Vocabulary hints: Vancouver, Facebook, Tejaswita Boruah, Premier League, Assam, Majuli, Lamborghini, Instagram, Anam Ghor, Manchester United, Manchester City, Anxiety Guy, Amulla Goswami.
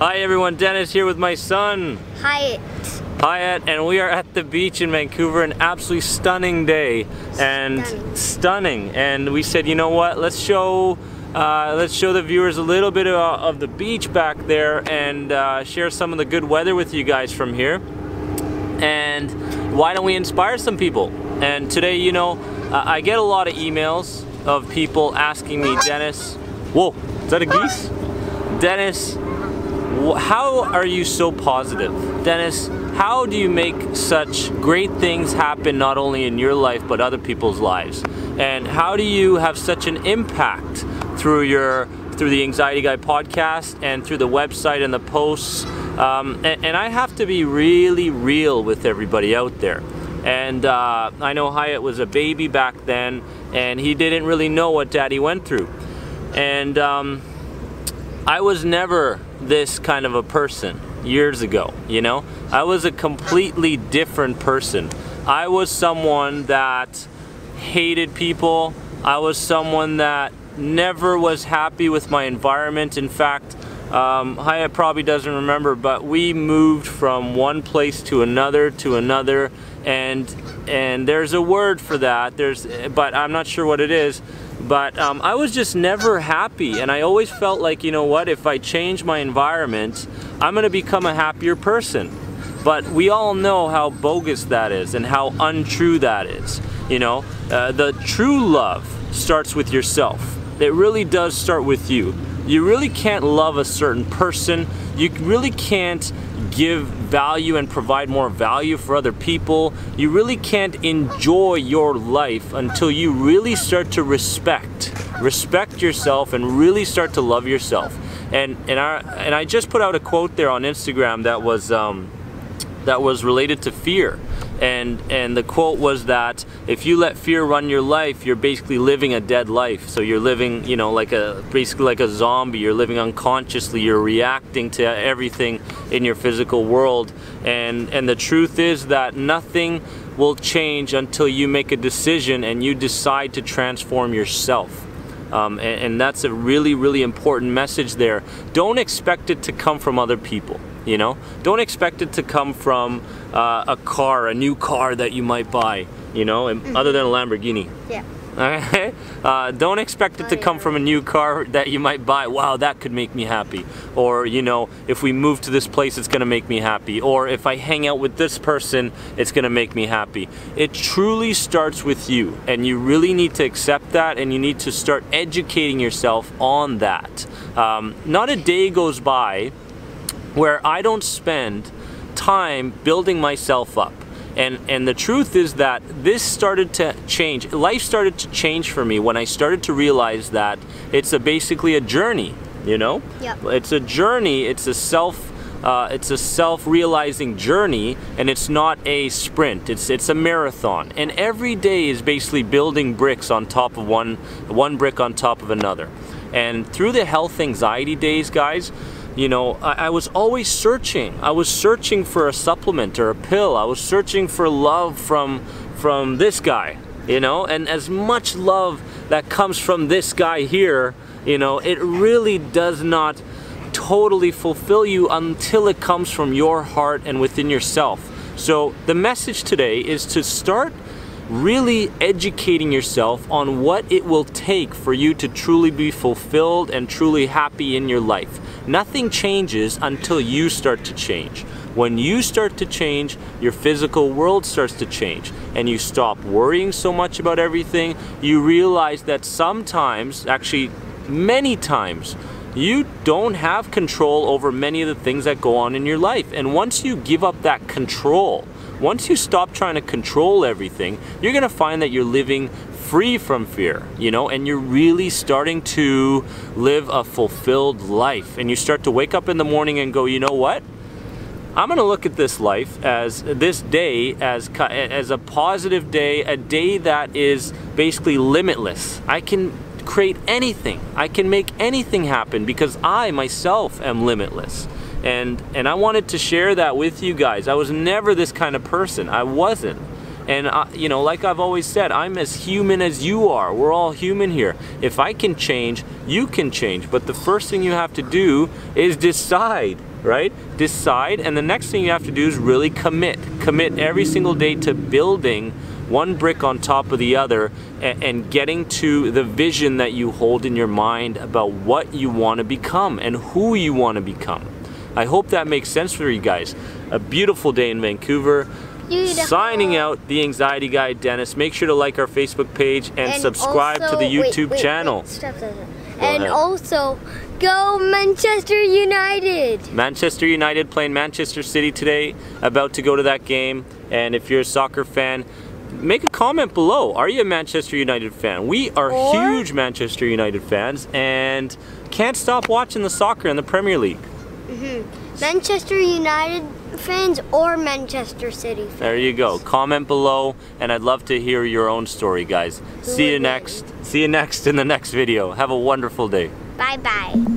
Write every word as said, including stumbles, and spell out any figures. Hi everyone, Dennis here with my son Hyatt. Hyatt, and we are at the beach in Vancouver, an absolutely stunning day and stunning. stunning. And we said, you know what, let's show uh, let's show the viewers a little bit of, of the beach back there and uh, share some of the good weather with you guys from here. And why don't we inspire some people? And today, you know, uh, I get a lot of emails of people asking me, Dennis, whoa, is that a geese? Dennis, how are you so positive? Dennis, how do you make such great things happen not only in your life but other people's lives? And how do you have such an impact through your through the Anxiety Guy podcast and through the website and the posts? Um, and, and I have to be really real with everybody out there. And uh, I know Hyatt was a baby back then and he didn't really know what daddy went through. And um, I was never this kind of a person years ago, you know? I was a completely different person. I was someone that hated people. I was someone that never was happy with my environment. In fact, um, Hyatt probably doesn't remember, but we moved from one place to another to another, and and there's a word for that, there's, but I'm not sure what it is. But um, I was just never happy, and I always felt like, you know what, if I change my environment, I'm going to become a happier person. But we all know how bogus that is and how untrue that is. You know, uh, the true love starts with yourself. It really does start with you. You really can't love a certain person. You really can't give value and provide more value for other people. You really can't enjoy your life until you really start to respect respect yourself and really start to love yourself. And and I and I just put out a quote there on Instagram that was um, that was related to fear, and and the quote was that if you let fear run your life, you're basically living a dead life. So you're living, you know, like a basically like a zombie. You're living unconsciously. You're reacting to everything in your physical world, and and the truth is that nothing will change until you make a decision and you decide to transform yourself. Um, and, and that's a really, really important message there. Don't expect it to come from other people. You know, don't expect it to come from uh, a car, a new car that you might buy, you know, and mm-hmm. other than a Lamborghini. Yeah. Okay? Uh, don't expect it to come from a new car that you might buy. Wow, that could make me happy. Or, you know, if we move to this place, it's going to make me happy. Or if I hang out with this person, it's going to make me happy. It truly starts with you, and you really need to accept that, and you need to start educating yourself on that. Um, not a day goes by where I don't spend time building myself up. And, and the truth is that this started to change. Life started to change for me when I started to realize that it's a basically a journey, you know? Yep. It's a journey, it's a self uh, it's a self-realizing journey, and it's not a sprint, it's it's a marathon. And every day is basically building bricks on top of one, one brick on top of another. And through the health anxiety days, guys, you know, I, I was always searching. I was searching for a supplement or a pill. I was searching for love from from this guy, you know, and as much love that comes from this guy here, you know, it really does not totally fulfill you until it comes from your heart and within yourself. So the message today is to start really educating yourself on what it will take for you to truly be fulfilled and truly happy in your life. Nothing changes until you start to change. When you start to change, your physical world starts to change, and you stop worrying so much about everything. You realize that sometimes, actually many times, you don't have control over many of the things that go on in your life. And once you give up that control, once you stop trying to control everything, you're going to find that you're living free from fear, you know, and you're really starting to live a fulfilled life. And you start to wake up in the morning and go, you know what? I'm going to look at this life as this day as as a positive day, a day that is basically limitless. I can create anything. I can make anything happen because I myself am limitless. And and I wanted to share that with you guys. I was never this kind of person. I wasn't. And I, you know, like I've always said, I'm as human as you are. We're all human here. If I can change, you can change. But the first thing you have to do is decide right? Decide, and the next thing you have to do is really commit. Commit every single day to building one brick on top of the other and, and getting to the vision that you hold in your mind about what you want to become and who you want to become. I hope that makes sense for you guys. A beautiful day in Vancouver. Beautiful. Signing out, the Anxiety Guy, Dennis. Make sure to like our Facebook page and, and subscribe also, to the YouTube wait, wait, channel. Wait, stop, stop, stop. And ahead. Also, go Manchester United! Manchester United playing Manchester City today, about to go to that game. And if you're a soccer fan, make a comment below. Are you a Manchester United fan? We are or, huge Manchester United fans and can't stop watching the soccer in the Premier League. Mm-hmm. Manchester United fans or Manchester City fans. There you go. Comment below, and I'd love to hear your own story, guys. Who See you next. See you next in the next video. Have a wonderful day. Bye-bye.